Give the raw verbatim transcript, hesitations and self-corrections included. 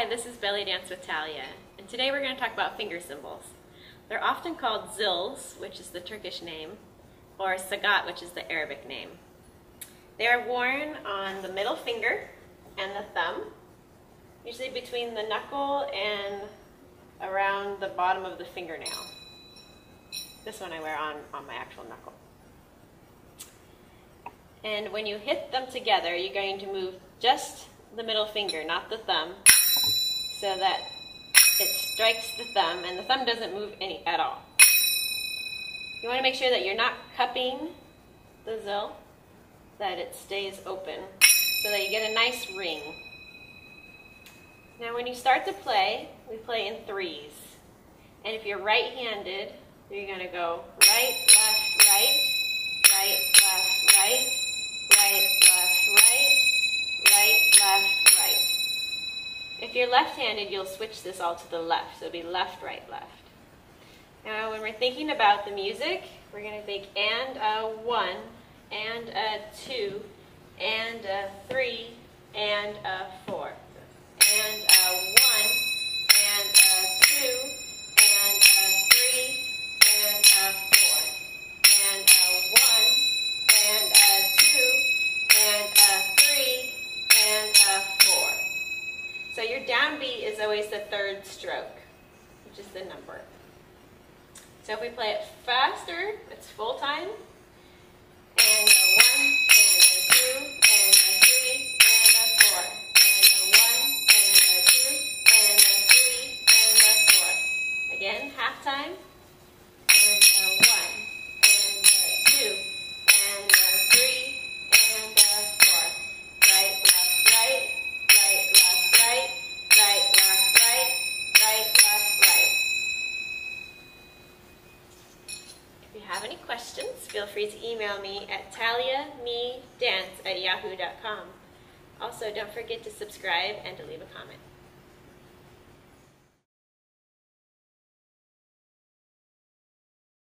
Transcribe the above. Hi, this is Belly Dance with Talia, and today we're going to talk about finger cymbals. They're often called zils, which is the Turkish name, or sagat, which is the Arabic name. They are worn on the middle finger and the thumb, usually between the knuckle and around the bottom of the fingernail. This one I wear on, on my actual knuckle. And when you hit them together, you're going to move just the middle finger, not the thumb, so that it strikes the thumb, and the thumb doesn't move any at all. You want to make sure that you're not cupping the zil, that it stays open, so that you get a nice ring. Now when you start to play, we play in threes. And if you're right-handed, you're going to go right, left, right, right, left, right, right, left, right, right, left, right. If you're left-handed, you'll switch this all to the left, so it'll be left, right, left. Now, when we're thinking about the music, we're going to think and a one, and a two, and a three, and a four, and a one, and a two, and a three, and a four, and a one, and a two, and a three, and a four. So your downbeat is always the third stroke, which is the number. So if we play it faster, it's full time. And a one, and a two, and a three, and a four. And a one, and a two, and a three, and a four. Again, half time. And a one, and a two, and a three, and a four. Right, left, right. Right, left, right, right, left, right, right, left, right. If you have any questions, feel free to email me at taliamedance at yahoo dot com. Also, don't forget to subscribe and to leave a comment.